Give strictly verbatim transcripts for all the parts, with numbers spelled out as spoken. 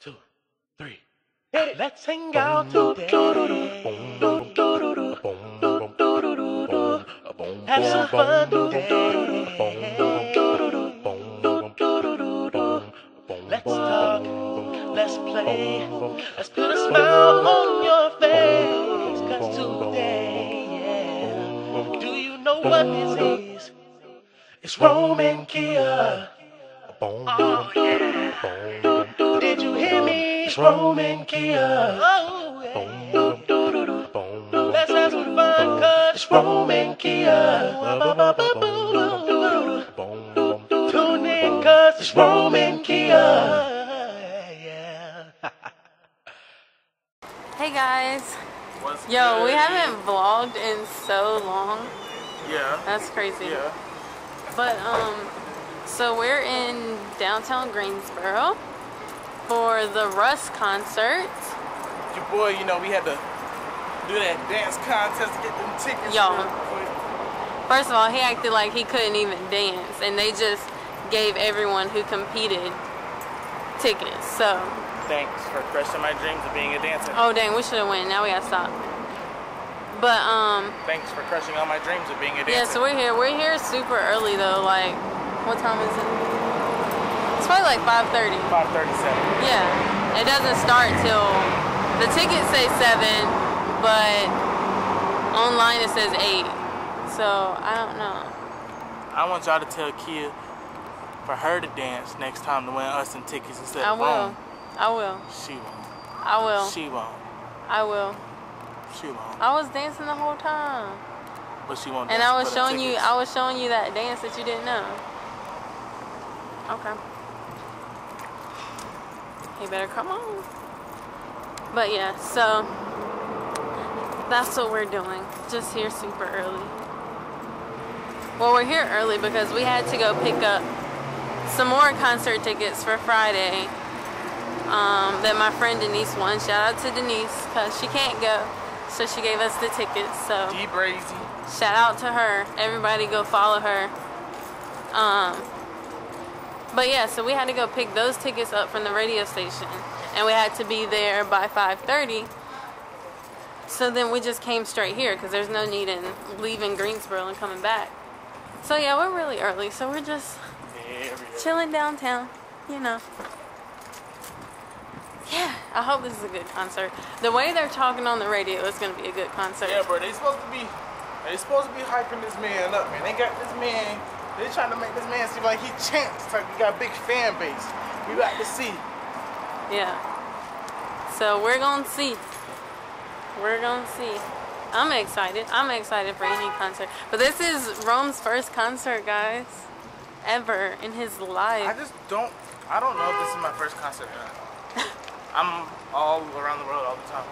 two, three. Hit it. Let's hang out today. Have some fun today. Let's talk. Let's play. Let's put a smile on your face. Cause today, yeah. Do you know what this is? It's Roman Kia. Oh, yeah. Did you hear me? It's Roman Kia. Oh, yeah. Let's have some fun, cause it's Roman Kia. Tune in, cause it's Roman Kia. Yeah. Hey guys. What's Yo, good? We haven't vlogged in so long. Yeah. That's crazy. Yeah. But, um... so we're in downtown Greensboro for the Russ concert. Your boy, you know, we had to do that dance contest to get them tickets. Y'all, first of all, he acted like he couldn't even dance, and they just gave everyone who competed tickets, so. Thanks for crushing my dreams of being a dancer. Oh, dang, we should have won. Now we gotta stop. But, um. Thanks for crushing all my dreams of being a dancer. Yeah, so we're here. We're here super early, though, like. What time is it? It's probably like five thirty. five thirty-seven. Yeah. It doesn't start till... The tickets say seven, but online it says eight. So, I don't know. I want y'all to tell Kia for her to dance next time to win us some tickets instead of wrong. I will. I will. She won't. I will. She won't. I will. She won't. I was dancing the whole time. But she won't dance. And I was showing you, I was showing you that dance that you didn't know. Okay. He better come on. But yeah, so that's what we're doing. Just here super early. Well, we're here early because we had to go pick up some more concert tickets for Friday um, that my friend Denise won. Shout out to Denise because she can't go, so she gave us the tickets. So D-brazy. Shout out to her. Everybody go follow her. Um. But yeah, so we had to go pick those tickets up from the radio station, and we had to be there by five thirty. So then we just came straight here because there's no need in leaving Greensboro and coming back. So yeah, we're really early, so we're just yeah, we're chilling downtown, you know. Yeah, I hope this is a good concert. The way they're talking on the radio, it's going to be a good concert. Yeah, bro, they supposed to be, they supposed to be hyping this man up, man. They got this man... They're trying to make this man seem like he champs. Like we got a big fan base. We got to see. Yeah. So we're gonna see. We're gonna see. I'm excited. I'm excited for any concert. But this is Rome's first concert, guys, ever in his life. I just don't. I don't know if this is my first concert. I'm all around the world all the time.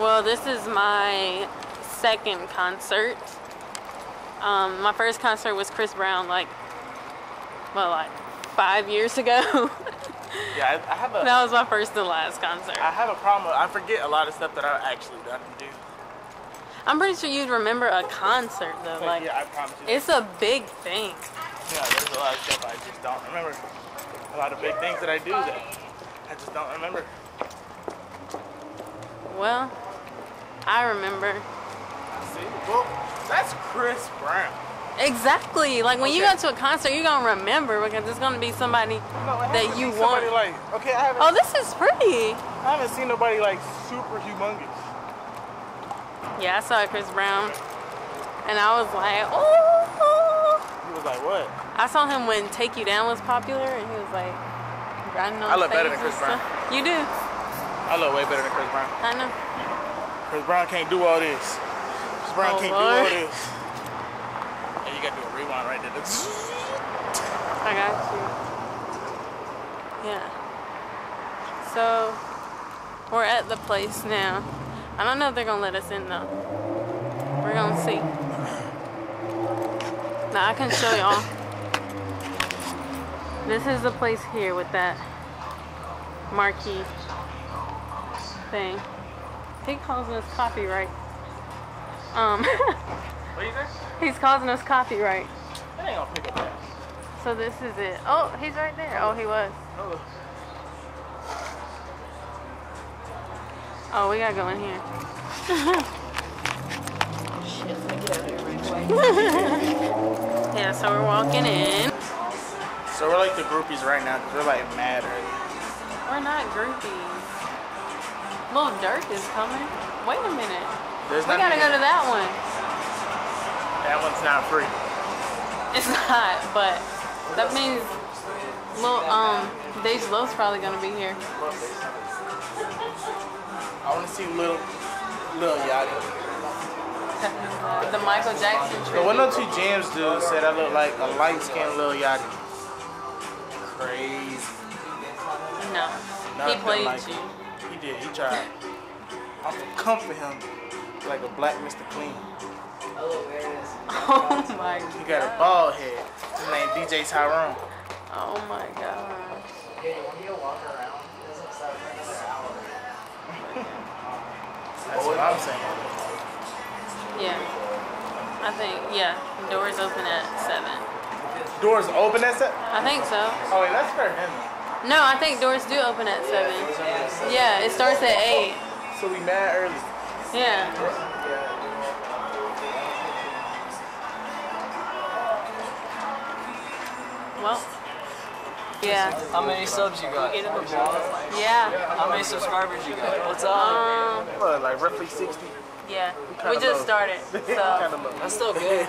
Well, this is my second concert. Um, my first concert was Chris Brown, like, well, like five years ago. Yeah, I, I have a. That was my first and last concert. I have a problem with, I forget a lot of stuff that I actually done and do. I'm pretty sure you'd remember a concert though. So, like, yeah, I promise you. It's a big thing. Yeah, there's a lot of stuff I just don't remember. A lot of big things that I do that I just don't remember. Well, I remember. See, well, that's Chris Brown. Exactly. Like when okay. you go to a concert, you're gonna remember because it's gonna be somebody no, that you want. Like, okay, I haven't. Oh, this is pretty. I haven't seen nobody like super humongous. Yeah, I saw Chris Brown, and I was like, oh. He was like, what? I saw him when "Take You Down" was popular, and he was like, grinding on I look better than Chris Brown. Stuff. You do. I look way better than Chris Brown. I know. Chris Brown can't do all this. Brown oh can't Lord. do all this. Hey, you gotta do a rewind right there. I got you. Yeah. So, we're at the place now. I don't know if they're gonna let us in though. We're gonna see. Now I can show y'all. This is the place here with that marquee thing. He calls us copyright. Um, what is it? He's causing us copyright. That ain't gonna pick up that. So this is it. Oh, he's right there. Oh, he was. Oh. Oh, we gotta go in here. Shit, let me get out of here right away. Yeah, so we're walking in. So we're like the groupies right now because we're like mad early. We're not groupies. Lil Durk is coming. Wait a minute. There's we gotta go to that one. That one's not free. It's not, but that means Lil um Dej Loaf's probably gonna be here. I wanna see Lil Lil Yachty. The Michael Jackson tribute. The one oh two Jamz dude said I look like a light skinned Lil Yachty. Crazy. No. Not he played like you. He did, he tried. I'm gonna comfort him like a black Mister Clean. Oh, there it is. Oh my god. He got a bald head. His name D J Tyrone. Oh my god. Yeah, when you walk around, it doesn't stop for another hour. That's what I'm saying. Yeah. I think, yeah. Doors open at seven. Doors open at seven? I think so. Oh, wait, that's for him. No, I think doors do open at seven. Yeah, it starts at eight. So we mad early. Yeah. Well, yeah. How many subs you got? Yeah. How many subscribers you got? What's up? Um, what, like roughly sixty? Yeah. We just started, so. That's still good.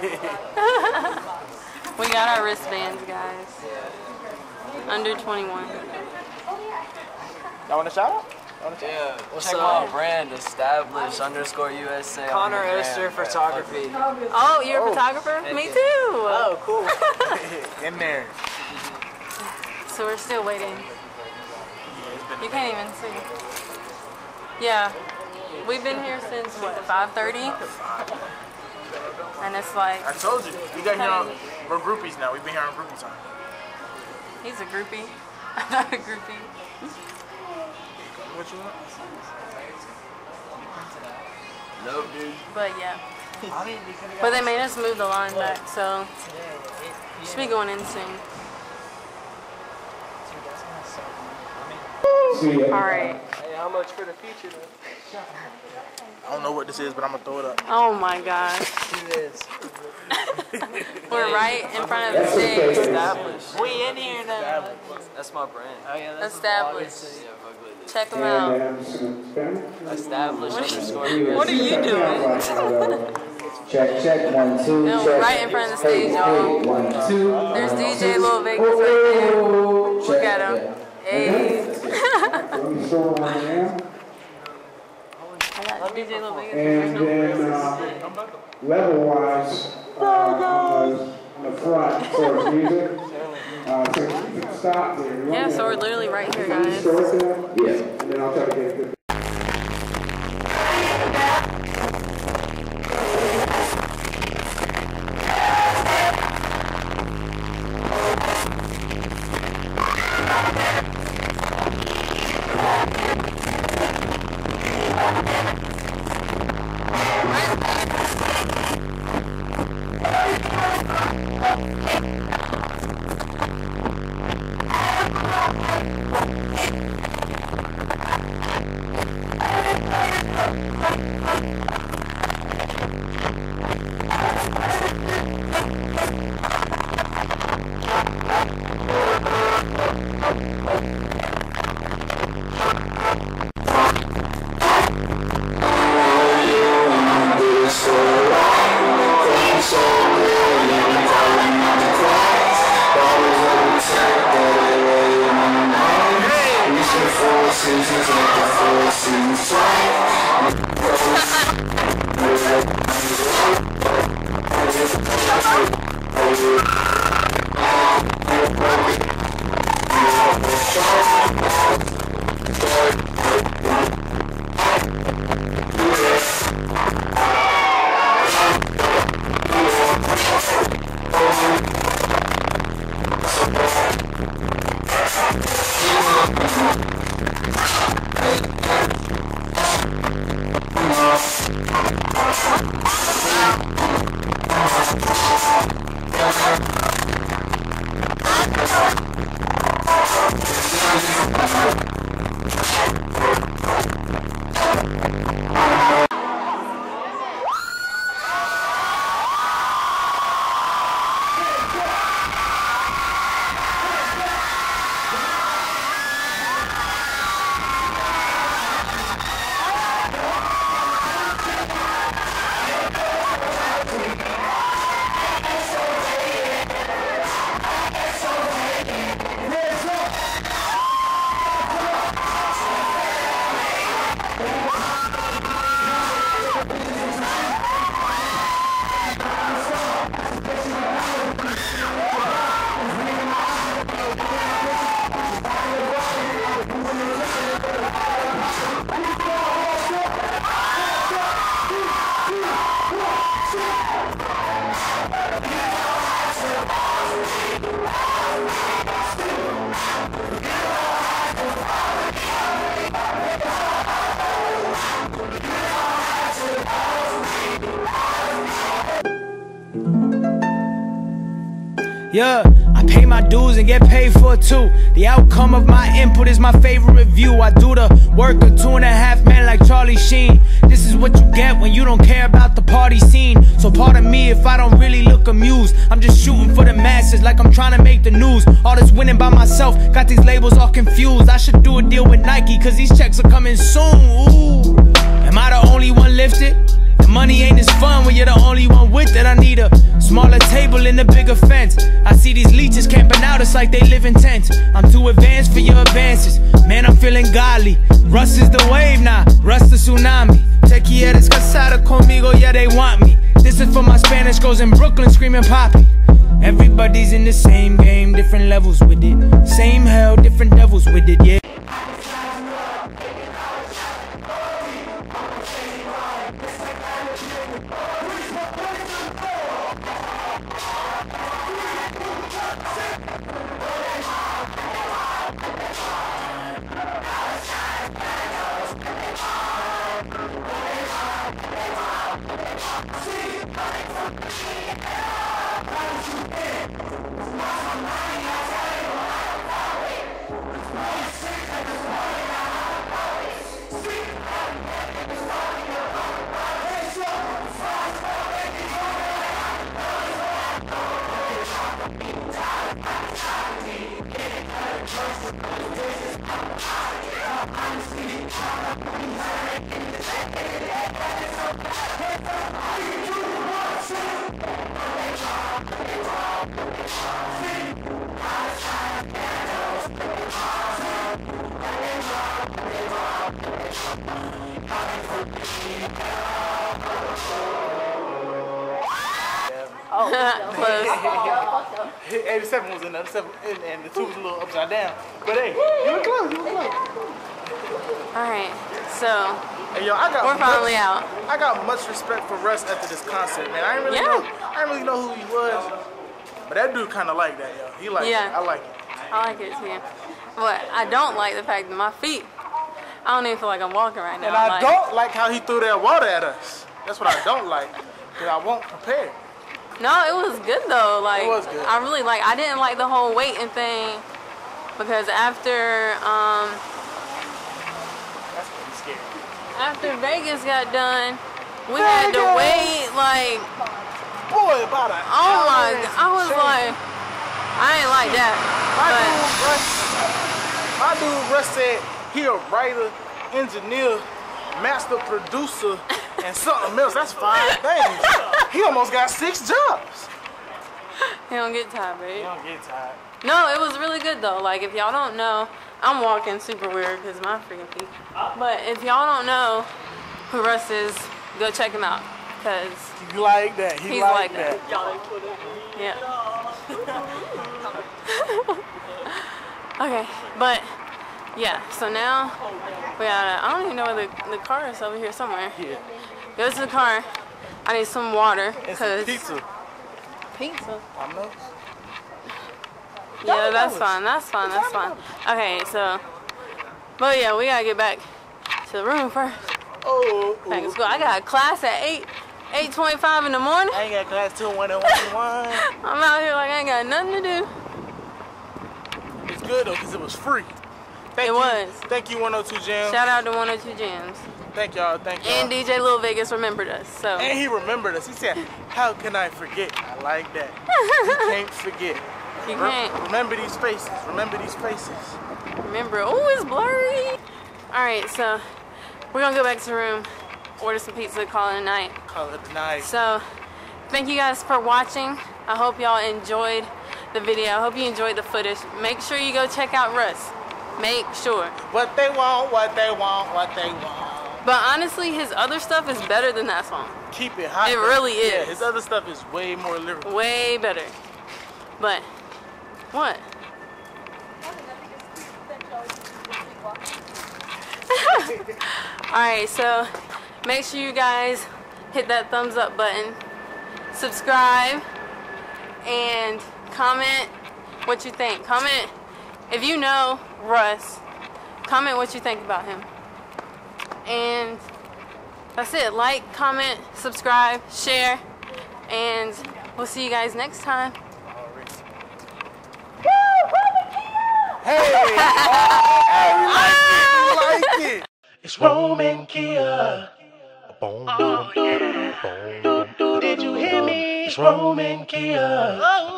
We got our wristbands, guys. Under twenty-one. Y'all want a shout out? Yeah. What's Check up? Brand established underscore U S A. Connor Oster Photography. Oh, you're a oh. photographer? And me too. Oh, cool. In there. So we're still waiting. You can't even see. Yeah. We've been here since what, five thirty? And it's like. I told you. We got here on, we're groupies now. We've been here on groupie time. He's a groupie. I'm not a groupie. What you want? No, dude. But yeah. But they made us move the line back, so we should be going in soon. Alright. Hey, how much for the feature though? I don't know what this is, but I'm gonna throw it up. Oh my gosh. We're right in front of the stage. Established. We in here now. That's my brand. Oh, yeah, that's established. Check them out. Established underscore U S A. What are you doing? Check, check, one, two, no, check. Right in front of the stage, y'all. There's D J Lil Vegas right there. Look at him. Hey. I got D J Lil Vegas. And then, uh, level-wise, uh, on the, the front for music. Uh, so you can stop there. Yeah, so we're literally right here, guys. Yeah, and then I'll try to get a good. Yeah, I pay my dues and get paid for it too. The outcome of my input is my favorite view. I do the work of two and a half men like Charlie Sheen. This is what you get when you don't care about the party scene. So pardon me if I don't really look amused. I'm just shooting for the masses like I'm trying to make the news. All this winning by myself, got these labels all confused. I should do a deal with Nike, cause these checks are coming soon. Ooh. Am I the only one lifted? The money ain't as fun when you're the only one with it. I need a smaller table and a bigger fence. I see these leeches camping out, it's like they live in tents. I'm too advanced for your advances. Man, I'm feeling godly. Russ is the wave now, nah. Russ the tsunami. Te quieres casada conmigo, yeah they want me. This is for my Spanish girls in Brooklyn screaming poppy. Everybody's in the same game, different levels with it. Same hell, different devils with it, yeah. eighty-seven was in the seven, and, and the two was a little upside down. But hey, you were close, you were close. All right, so hey, yo, I got we're much, finally out. I got much respect for Russ after this concert, man. I didn't really yeah. know, I didn't really know who he was, but that dude kind of liked that, yo. He liked yeah. it. I like it. I like it too. But I don't like the fact that my feet. I don't even feel like I'm walking right now. And I like, don't like how he threw that water at us. That's what I don't like, because I won't prepare. No, it was good though. Like, it was good. I really like. I didn't like the whole waiting thing because after um, that's pretty scary. After Vegas got done, we Vegas. had to wait like boy about an hour. Oh my! I was shame. like, I ain't like that. My but. dude Russ, my dude Russ said he a writer, engineer, master producer, and something else. That's five things. He almost got six jobs. He don't get tired, babe. He don't get tired. No, it was really good, though. Like, if y'all don't know, I'm walking super weird because my freaking feet. But if y'all don't know who Russ is, go check him out. Because he like that. He he's like, like that. that. Y'all ain't put it in. Yeah. Okay, but, yeah. So now, we gotta, I don't even know where the, the car is over here somewhere. Yeah. Go to the car. I need some water. And some pizza. Pizza? I know. Yeah, that's fine. That's fine. That's fine. Okay, so. But yeah, we gotta get back to the room first. Oh. Back to school. I got a class at eight, eight twenty-five in the morning. I ain't got class till one. I'm out here like I ain't got nothing to do. It's good though, because it was free. Thank it you. was. Thank you, one oh two Jamz. Shout out to one oh two Jamz. Thank y'all, thank y'all. And D J Lil Vegas remembered us, so. And he remembered us. He said, how can I forget? I like that. You can't forget. You Re can't. Remember these faces. Remember these faces. Remember. Oh, it's blurry. All right, so we're going to go back to the room, order some pizza, call it a night. Call it a night. So thank you guys for watching. I hope y'all enjoyed the video. I hope you enjoyed the footage. Make sure you go check out Russ. Make sure. What they want, what they want, what they want. But honestly, his other stuff is better than that song. Keep it hot. It really is. Yeah, his other stuff is way more lyrical. Way better. But, what? Alright, so make sure you guys hit that thumbs up button. Subscribe. And comment what you think. Comment, if you know Russ, comment what you think about him. And that's it. Like, comment, subscribe, share, and we'll see you guys next time. It's Roman Kia. Oh, yeah. Did you hear me? It's Roman Kia. Oh.